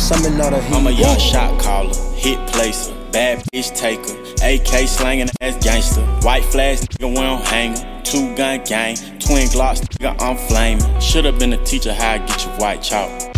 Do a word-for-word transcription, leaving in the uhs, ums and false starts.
summon all the heat. I'm a young shot caller, hit placer, bad bitch taker, A K slangin' ass gangster, white flags nigga we don't hangin', two gun gang, twin glocks nigga I'm flamin'. Should've been a teacher how I get your white chalk.